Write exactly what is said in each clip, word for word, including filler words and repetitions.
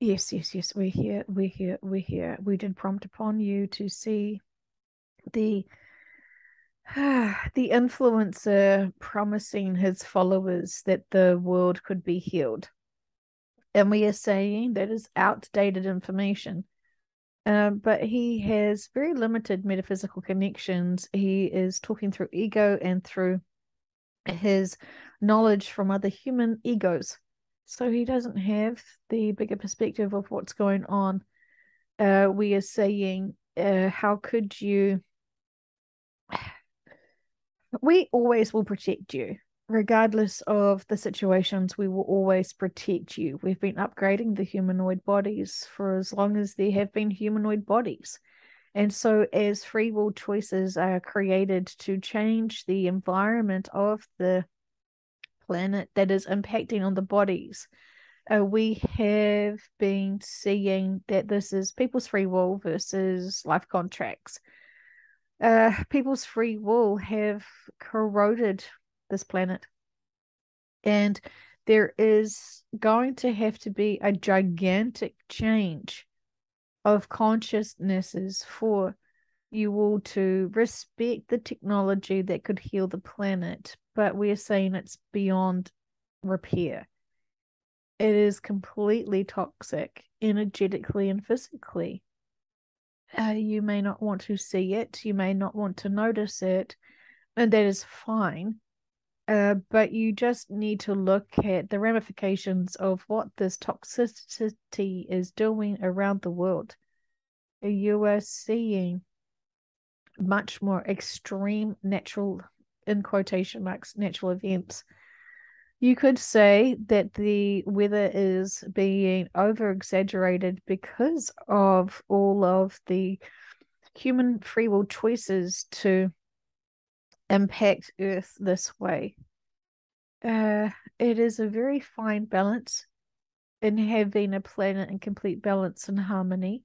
Yes, yes, yes. We're here, we're here, we're here. We did prompt upon you to see the the influencer promising his followers that the world could be healed. And we are saying that is outdated information. Uh, but he has very limited metaphysical connections. He is talking through ego and through his knowledge from other human egos. So he doesn't have the bigger perspective of what's going on. Uh, we are saying, uh, how could you... We always will protect you. Regardless of the situations, we will always protect you. We've been upgrading the humanoid bodies for as long as there have been humanoid bodies. And so as free will choices are created to change the environment of the planet that is impacting on the bodies, uh, we have been seeing that this is people's free will versus life contracts. Uh, people's free will have corroded this planet, and there is going to have to be a gigantic change of consciousnesses for you all to respect the technology that could heal the planet. But we're saying it's beyond repair. It is completely toxic energetically and physically. Uh, you may not want to see it, you may not want to notice it, and that is fine. Uh, but you just need to look at the ramifications of what this toxicity is doing around the world. You are seeing much more extreme natural, in quotation marks, natural events. You could say that the weather is being over-exaggerated because of all of the human free will choices to impact Earth this way. Uh, it is a very fine balance in having a planet in complete balance and harmony.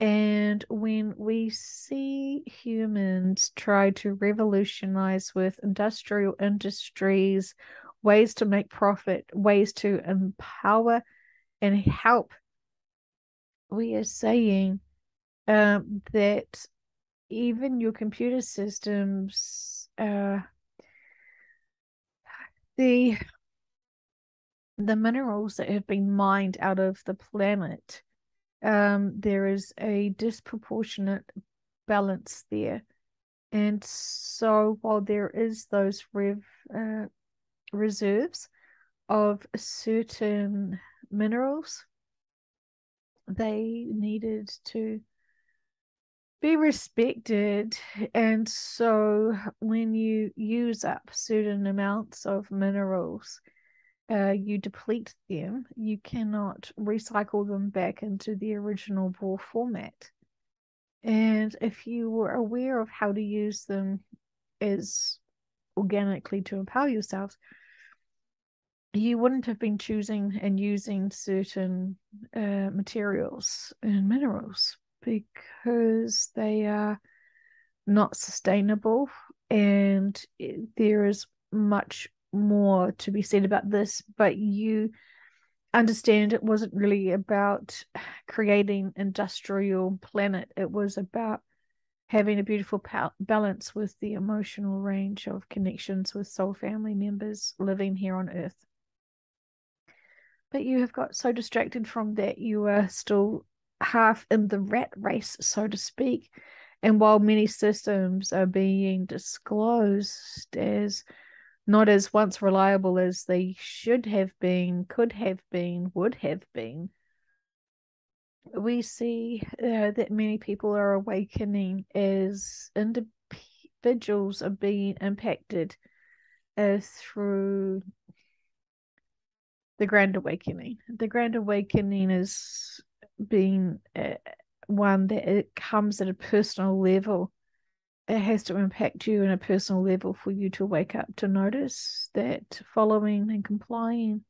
And when we see humans try to revolutionize with industrial industries, ways to make profit, ways to empower and help, we are saying um, that even your computer systems, uh, the the minerals that have been mined out of the planet, um, there is a disproportionate balance there. And so while there is those rev, uh, reserves of certain minerals, they needed to be respected. And so when you use up certain amounts of minerals, uh, you deplete them. You cannot recycle them back into the original raw format. And if you were aware of how to use them as organically to empower yourself, you wouldn't have been choosing and using certain uh, materials and minerals, because they are not sustainable. And there is much more to be said about this, but you understand it wasn't really about creating an industrial planet. It was about having a beautiful balance with the emotional range of connections with soul family members living here on Earth. But you have got so distracted from that, you are still half in the rat race, so to speak. And while many systems are being disclosed as not as once reliable as they should have been, could have been, would have been, we see uh, that many people are awakening as individuals are being impacted uh, through the Grand Awakening. The Grand Awakening is being uh, one that it comes at a personal level. It has to impact you on a personal level for you to wake up to notice that following and complying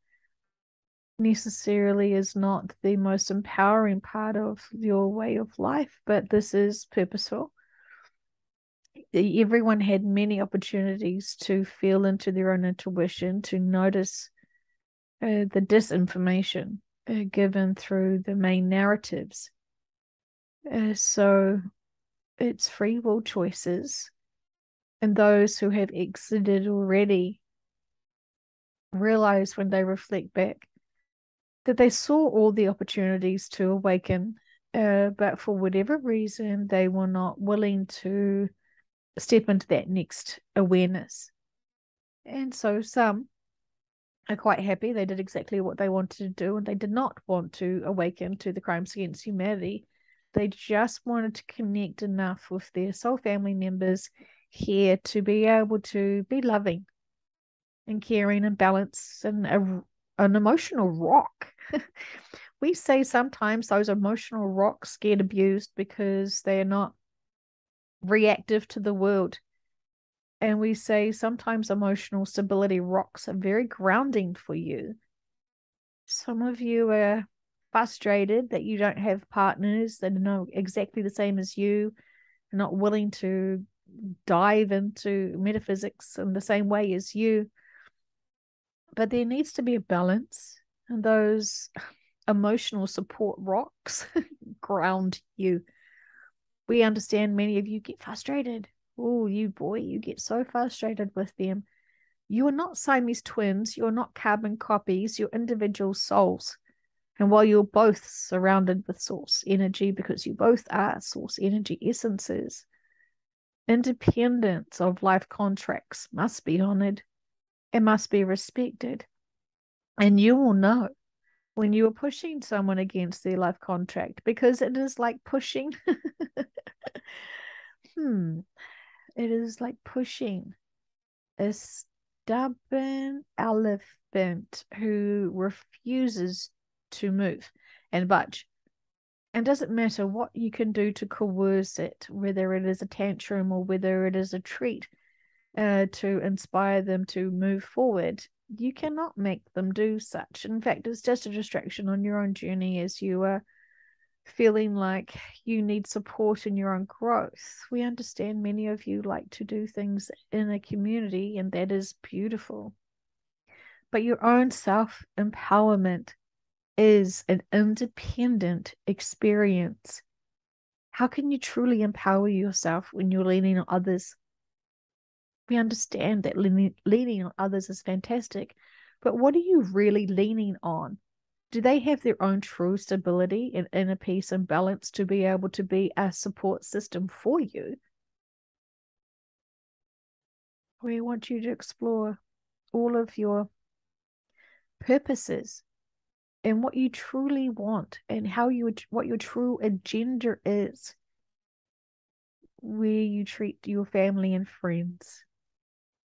necessarily is not the most empowering part of your way of life, but this is purposeful. Everyone had many opportunities to feel into their own intuition, to notice uh, the disinformation uh, given through the main narratives. Uh, so it's free will choices, and those who have exited already realize when they reflect back that they saw all the opportunities to awaken, uh, but for whatever reason they were not willing to step into that next awareness. And so some are quite happy they did exactly what they wanted to do, and they did not want to awaken to the crimes against humanity. They just wanted to connect enough with their soul family members here to be able to be loving and caring and balanced and a, an emotional rock. We say sometimes those emotional rocks get abused because they are not reactive to the world. And we say sometimes emotional stability rocks are very grounding for you. Some of you are frustrated that you don't have partners that know exactly the same as you, not willing to dive into metaphysics in the same way as you. But there needs to be a balance, and those emotional support rocks ground you. We understand many of you get frustrated. Oh, you boy, you get so frustrated with them. You are not Siamese twins. You are not carbon copies. You're individual souls. And while you're both surrounded with source energy, because you both are source energy essences, independence of life contracts must be honored. It must be respected. And you will know when you are pushing someone against their life contract, because it is like pushing. hmm. It is like pushing a stubborn elephant who refuses to move and budge. And doesn't matter what you can do to coerce it, whether it is a tantrum or whether it is a treat uh, to inspire them to move forward, you cannot make them do such. In fact, it's just a distraction on your own journey as you are feeling like you need support in your own growth. We understand many of you like to do things in a community, and that is beautiful. But your own self-empowerment is an independent experience. How can you truly empower yourself when you're leaning on others? We understand that leaning, leaning on others is fantastic, but what are you really leaning on? Do they have their own true stability and inner peace and balance to be able to be a support system for you? We want you to explore all of your purposes and what you truly want and how you what your true agenda is, where you treat your family and friends.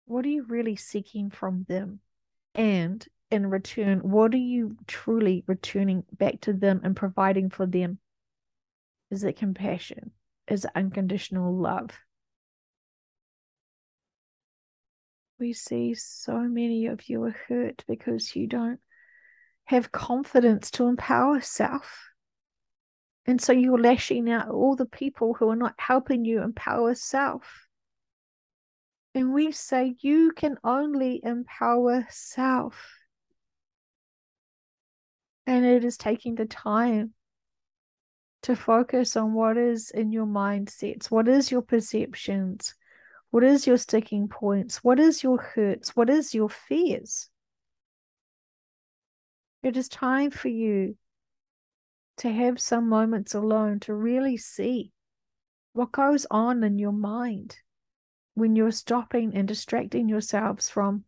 What are you really seeking from them? And in return, what are you truly returning back to them and providing for them? Is it compassion? Is it unconditional love? We see so many of you are hurt because you don't have confidence to empower self. And so you're lashing out at all the people who are not helping you empower self. And we say you can only empower self. And it is taking the time to focus on what is in your mindsets, what is your perceptions, what is your sticking points, what is your hurts, what is your fears. It is time for you to have some moments alone to really see what goes on in your mind when you're stopping and distracting yourselves from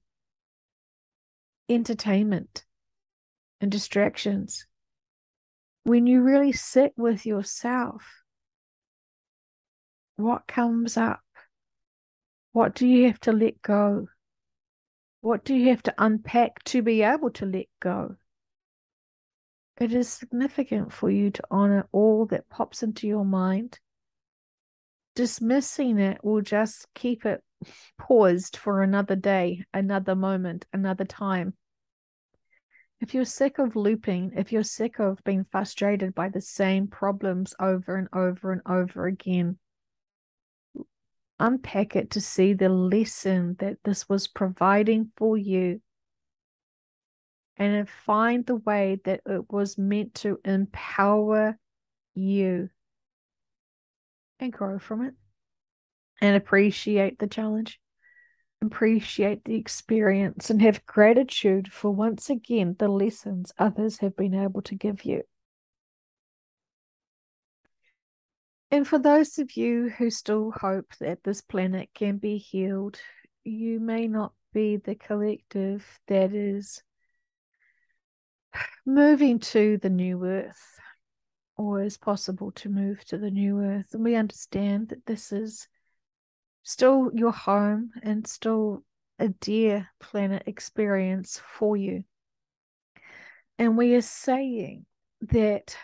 entertainment and distractions. When you really sit with yourself, what comes up? What do you have to let go? What do you have to unpack to be able to let go? It is significant for you to honor all that pops into your mind. Dismissing it will just keep it paused for another day, another moment, another time. If you're sick of looping, if you're sick of being frustrated by the same problems over and over and over again, unpack it to see the lesson that this was providing for you. and then find the way that it was meant to empower you and grow from it. And appreciate the challenge, appreciate the experience, and have gratitude for once again the lessons others have been able to give you. And for those of you who still hope that this planet can be healed, you may not be the collective that is moving to the new earth, or is possible to move to the new earth. And we understand that this is still your home and still a dear planet experience for you. And we are saying that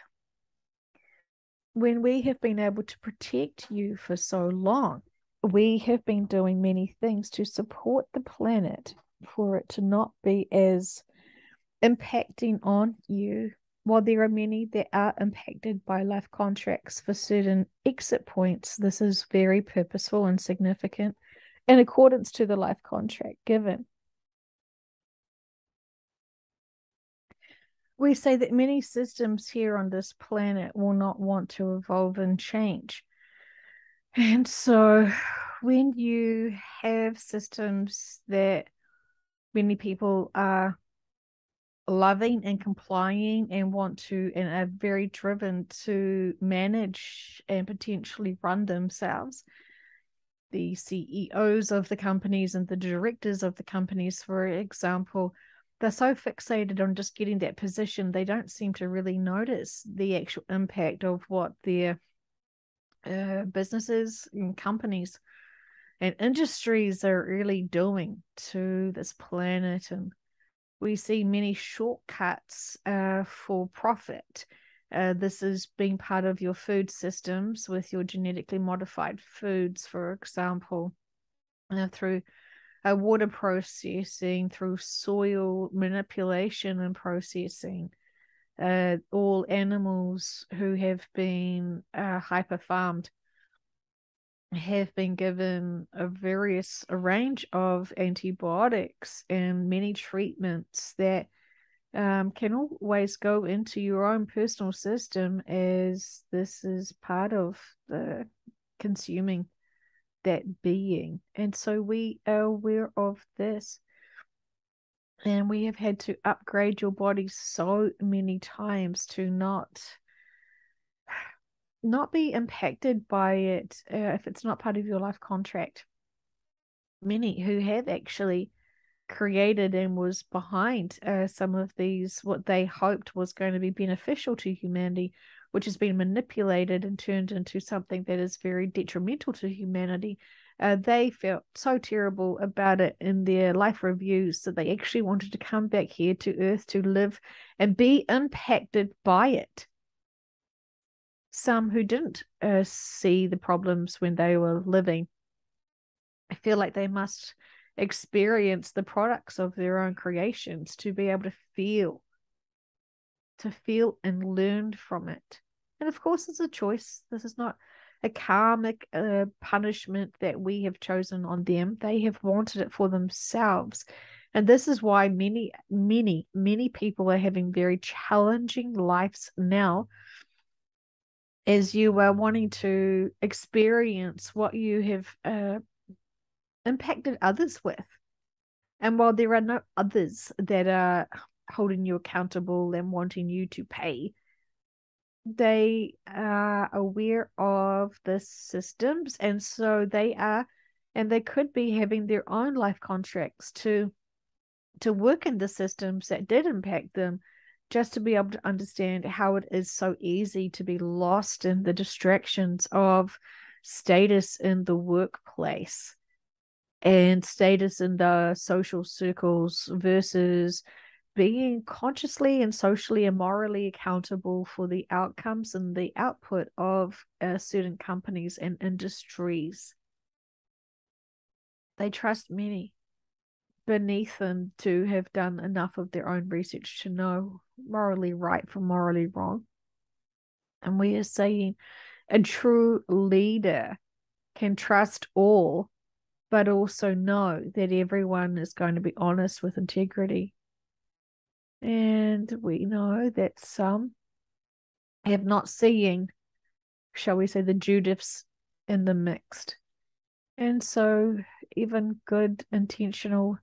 when we have been able to protect you for so long, we have been doing many things to support the planet for it to not be as impacting on you. While there are many that are impacted by life contracts for certain exit points, this is very purposeful and significant in accordance to the life contract given. We say that many systems here on this planet will not want to evolve and change. And so when you have systems that many people are loving and complying and want to and are very driven to manage and potentially run themselves, the C E Os of the companies and the directors of the companies, for example, they're so fixated on just getting that position, they don't seem to really notice the actual impact of what their uh, businesses and companies and industries are really doing to this planet. And we see many shortcuts uh, for profit. Uh, this is being part of your food systems with your genetically modified foods, for example, uh, through uh, water processing, through soil manipulation and processing. Uh, all animals who have been uh, hyper-farmed have been given a various a range of antibiotics and many treatments that um, can always go into your own personal system, as this is part of the consuming that being. And so we are aware of this, and we have had to upgrade your body so many times to not not be impacted by it uh, if it's not part of your life contract. Many who have actually created and was behind uh, some of these, what they hoped was going to be beneficial to humanity, which has been manipulated and turned into something that is very detrimental to humanity. Uh, they felt so terrible about it in their life reviews that they actually wanted to come back here to Earth to live and be impacted by it. Some who didn't uh, see the problems when they were living, I feel like they must experience the products of their own creations to be able to feel, to feel and learn from it. And of course, it's a choice. This is not a karmic uh, punishment that we have chosen on them. They have wanted it for themselves. And this is why many, many, many people are having very challenging lives now, as you are wanting to experience what you have uh, impacted others with. And while there are no others that are holding you accountable and wanting you to pay, they are aware of the systems, and so they are, and they could be having their own life contracts to to work in the systems that did impact them, just to be able to understand how it is so easy to be lost in the distractions of status in the workplace and status in the social circles versus being consciously and socially and morally accountable for the outcomes and the output of uh, certain companies and industries. They trust many beneath them to have done enough of their own research to know morally right from morally wrong. And we are saying a true leader can trust all, but also know that everyone is going to be honest with integrity. And we know that some have not seen, shall we say, the Judiths in the mixed. And so even good intentional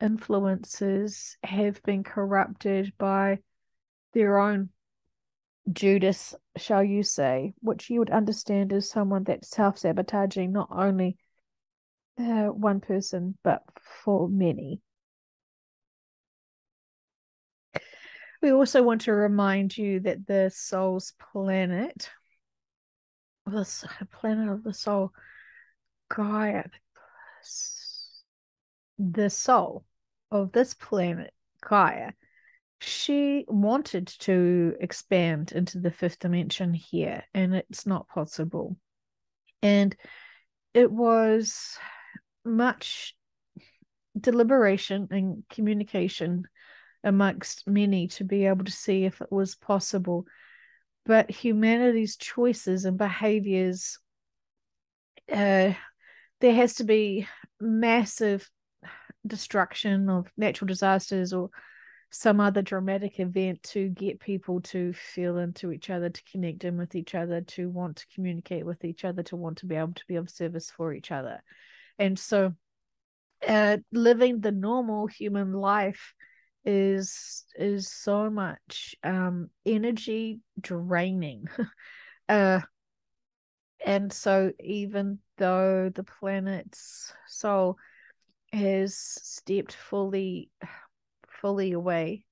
influences have been corrupted by their own Judas, shall you say, which you would understand as someone that's self-sabotaging not only uh, one person, but for many. We also want to remind you that the soul's planet, this planet of the soul, Gaia, the soul of this planet, Gaia, she wanted to expand into the fifth dimension here, and it's not possible. And it was much deliberation and communication amongst many to be able to see if it was possible. But humanity's choices and behaviors, uh, there has to be massive destruction of natural disasters or some other dramatic event to get people to feel into each other, to connect in with each other, to want to communicate with each other, to want to be able to be of service for each other. And so uh, living the normal human life is is so much um, energy draining. uh, and so even though the planet's soul has stepped fully fully away,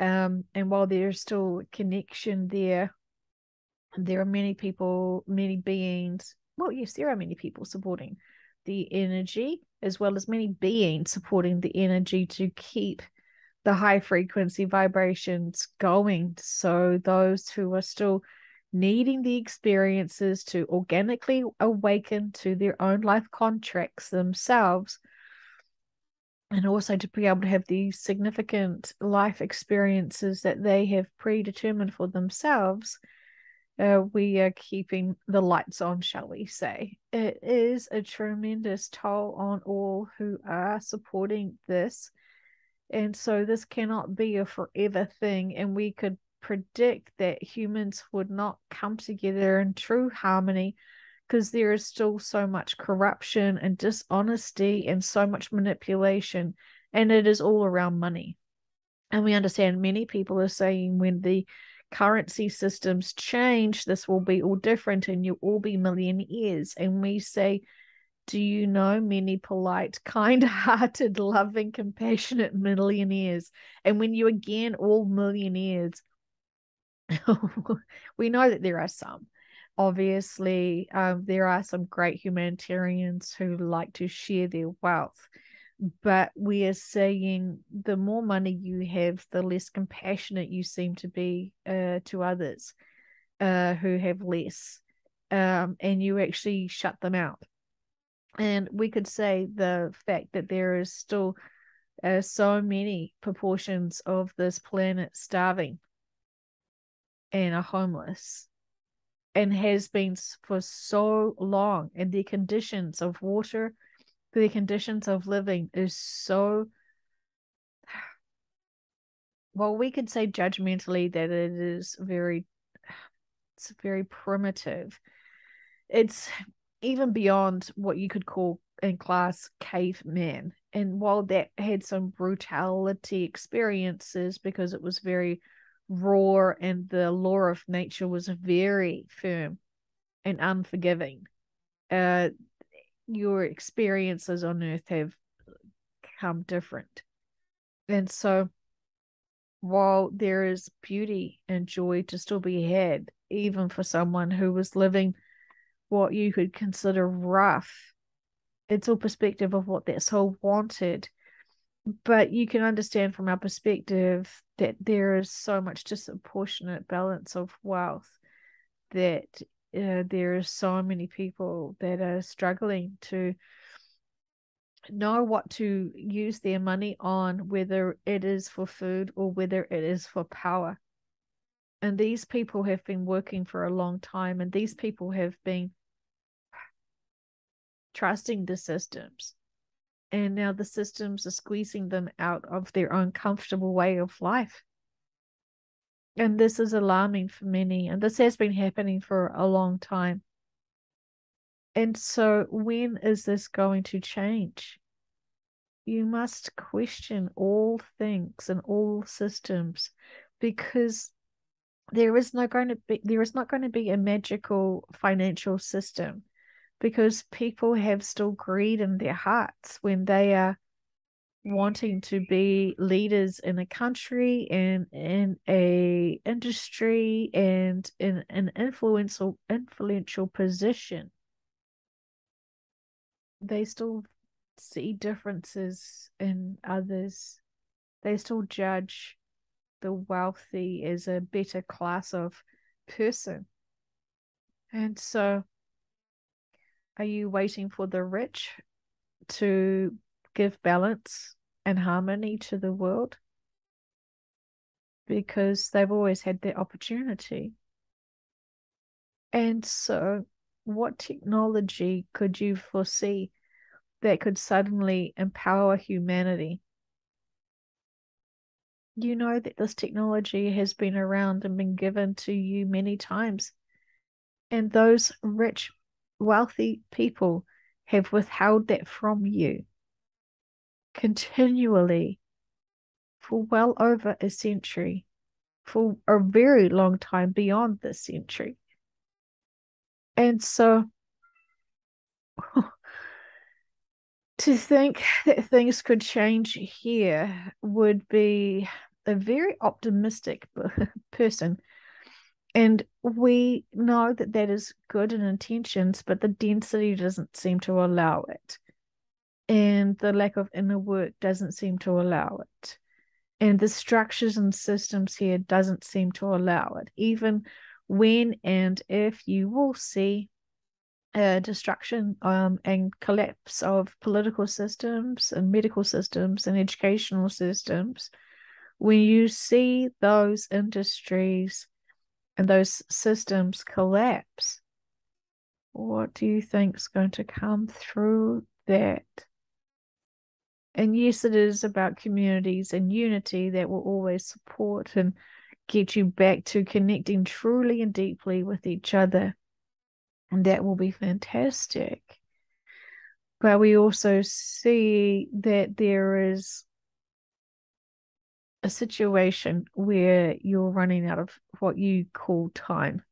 um, and while there's still connection there, there are many people, many beings, well yes, there are many people supporting the energy, as well as many beings supporting the energy to keep the high frequency vibrations going. So those who are still needing the experiences to organically awaken to their own life contracts themselves, and also to be able to have the significant life experiences that they have predetermined for themselves, uh, we are keeping the lights on, shall we say. It is a tremendous toll on all who are supporting this. And so this cannot be a forever thing. And we could predict that humans would not come together in true harmony, because there is still so much corruption and dishonesty and so much manipulation, and it is all around money. And we understand many people are saying when the currency systems change, this will be all different and you'll all be millionaires. And we say, do you know many polite, kind-hearted, loving, compassionate millionaires? And when you again all millionaires, we know that there are some. Obviously, um, there are some great humanitarians who like to share their wealth, but we are saying the more money you have, the less compassionate you seem to be uh, to others uh, who have less, um, and you actually shut them out. And we could say the fact that there is still uh, so many proportions of this planet starving and are homeless, and has been for so long, and the conditions of water, the conditions of living is so, well, we could say judgmentally that it is very, it's very primitive. It's even beyond what you could call in class caveman. And while that had some brutality experiences because it was very raw, and the law of nature was very firm and unforgiving, uh your experiences on earth have come different. And so while there is beauty and joy to still be had, even for someone who was living what you could consider rough, it's all perspective of what that soul wanted. But you can understand from our perspective that there is so much disproportionate balance of wealth, that uh, there are so many people that are struggling to know what to use their money on, whether it is for food or whether it is for power. And these people have been working for a long time, and these people have been trusting the systems. and now the systems are squeezing them out of their uncomfortable way of life. And this is alarming for many, and this has been happening for a long time. And so when is this going to change? You must question all things and all systems, because there is not going to be there is not going to be a magical financial system, because people have still greed in their hearts when they are wanting to be leaders in a country and in a industry and in an influential influential position. They still see differences in others. They still judge the wealthy as a better class of person. And so, are you waiting for the rich to give balance and harmony to the world? Because they've always had their opportunity. And so, what technology could you foresee that could suddenly empower humanity? You know that this technology has been around and been given to you many times. And those rich, wealthy people have withheld that from you continually for well over a century, for a very long time beyond this century. And so to think that things could change here would be a very optimistic person. And we know that that is good in intentions, but the density doesn't seem to allow it. And the lack of inner work doesn't seem to allow it. And the structures and systems here doesn't seem to allow it. Even when and if you will see uh, destruction um, and collapse of political systems and medical systems and educational systems, when you see those industries and those systems collapse, what do you think is going to come through that? And yes, it is about communities and unity that will always support and get you back to connecting truly and deeply with each other, and that will be fantastic. But we also see that there is a situation where you're running out of what you call time,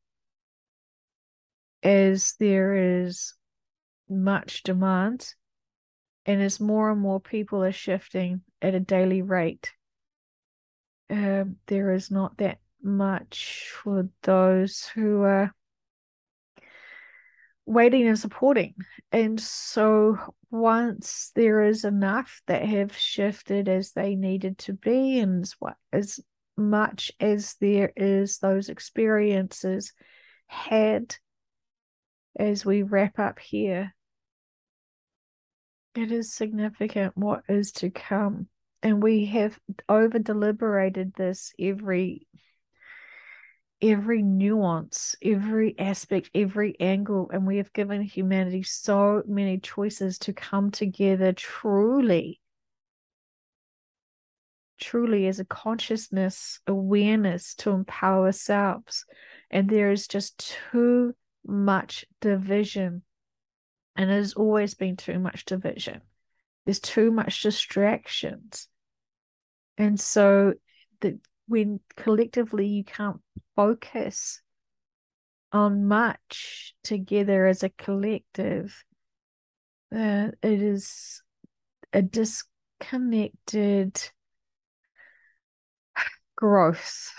as there is much demand, and as more and more people are shifting at a daily rate, Um, there is not that much for those who are waiting and supporting. And so once there is enough that have shifted as they needed to be, and as, as much as there is those experiences had, as we wrap up here, it is significant what is to come. And we have over-deliberated this, every, every nuance, every aspect, every angle. And we have given humanity so many choices to come together truly, truly as a consciousness, awareness to empower ourselves. And there is just too much division. And it has always been too much division. There's too much distractions. And so that when collectively you can't focus on much together as a collective, uh, it is a disconnected growth.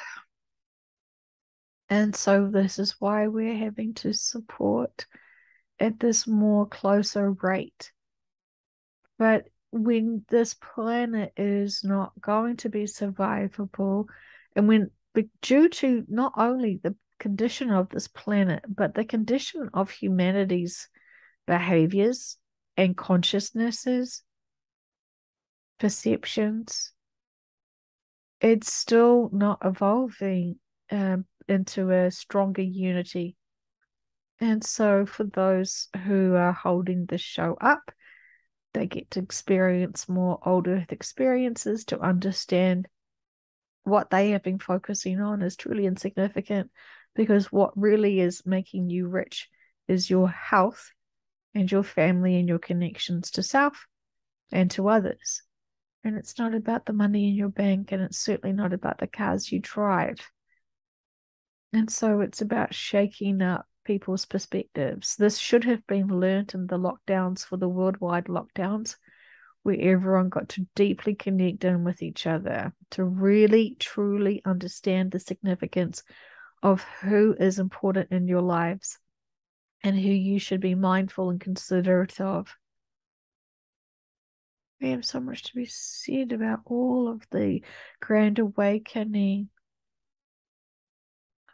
And so this is why we're having to support at this more closer rate. But when this planet is not going to be survivable, and when due to not only the condition of this planet, but the condition of humanity's behaviors and consciousnesses, perceptions, it's still not evolving um, into a stronger unity. And so for those who are holding this show up, They get to experience more old earth experiences to understand what they have been focusing on is truly insignificant, because what really is making you rich is your health and your family and your connections to self and to others. And it's not about the money in your bank, and it's certainly not about the cars you drive. And so it's about shaking up people's perspectives. This should have been learnt in the lockdowns, for the worldwide lockdowns, where everyone got to deeply connect in with each other, to really, truly understand the significance of who is important in your lives and who you should be mindful and considerate of. We have so much to be said about all of the grand awakening.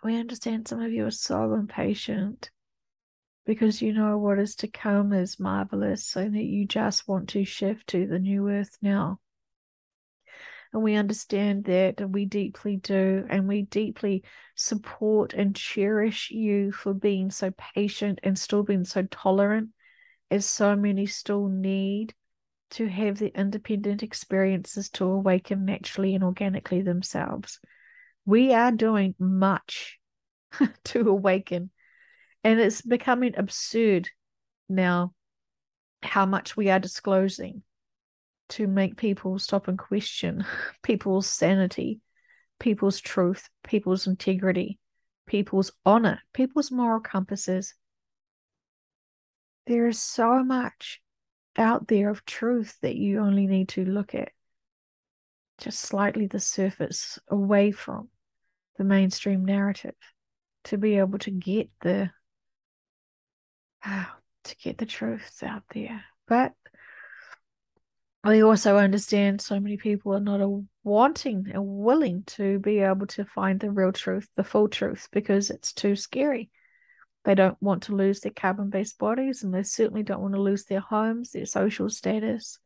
We understand some of you are so impatient because you know what is to come is marvelous, so that you just want to shift to the new earth now. And we understand that, and we deeply do, and we deeply support and cherish you for being so patient and still being so tolerant, as so many still need to have the independent experiences to awaken naturally and organically themselves. We are doing much to awaken, and it's becoming absurd now how much we are disclosing to make people stop and question people's sanity, people's truth, people's integrity, people's honor, people's moral compasses. There is so much out there of truth that you only need to look at just slightly the surface away from the mainstream narrative to be able to get the oh, to get the truths out there. But we also understand so many people are not a wanting and willing to be able to find the real truth, the full truth, because it's too scary. They don't want to lose their carbon-based bodies, and they certainly don't want to lose their homes, their social status.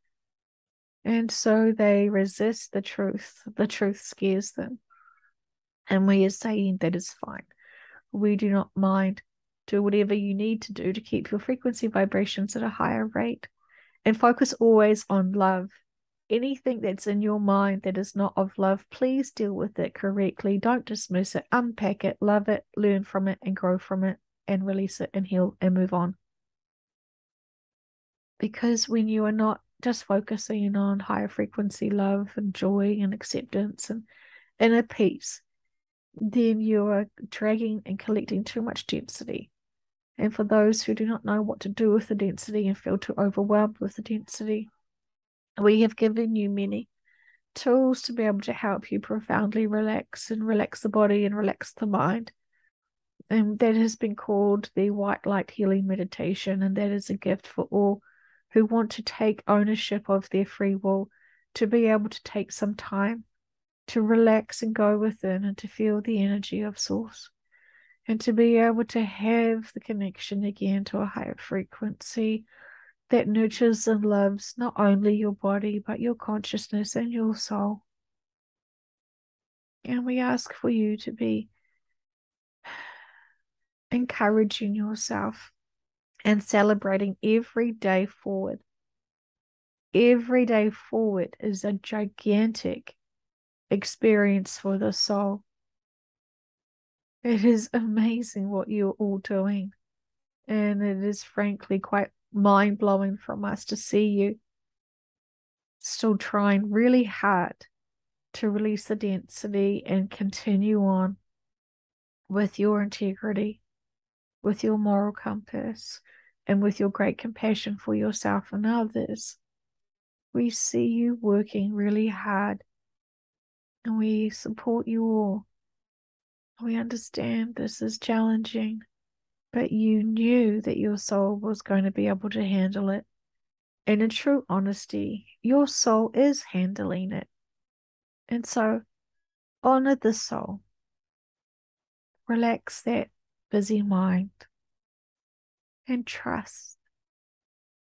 And so they resist the truth. The truth scares them. And we are saying that is fine. We do not mind. Do whatever you need to do to keep your frequency vibrations at a higher rate. And focus always on love. Anything that's in your mind that is not of love, please deal with it correctly. Don't dismiss it. Unpack it. Love it. Learn from it and grow from it. And release it and heal and move on. Because when you are not just focusing on higher frequency love and joy and acceptance and inner peace, then you are dragging and collecting too much density. And for those who do not know what to do with the density and feel too overwhelmed with the density, we have given you many tools to be able to help you profoundly relax and relax the body and relax the mind. And that has been called the white light healing meditation, and that is a gift for all who want to take ownership of their free will, to be able to take some time to relax and go within and to feel the energy of source, and to be able to have the connection again to a higher frequency that nurtures and loves not only your body but your consciousness and your soul. And we ask for you to be encouraging yourself and celebrating every day forward. Every day forward is a gigantic experience for the soul. It is amazing what you're all doing, and it is frankly quite mind-blowing from us to see you still trying really hard to release the density and continue on with your integrity, with your moral compass, and with your great compassion for yourself and others. We see you working really hard, and we support you all. We understand this is challenging, but you knew that your soul was going to be able to handle it. And in true honesty, your soul is handling it. And so, honor the soul. Relax that busy mind and trust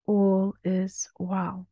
all is well.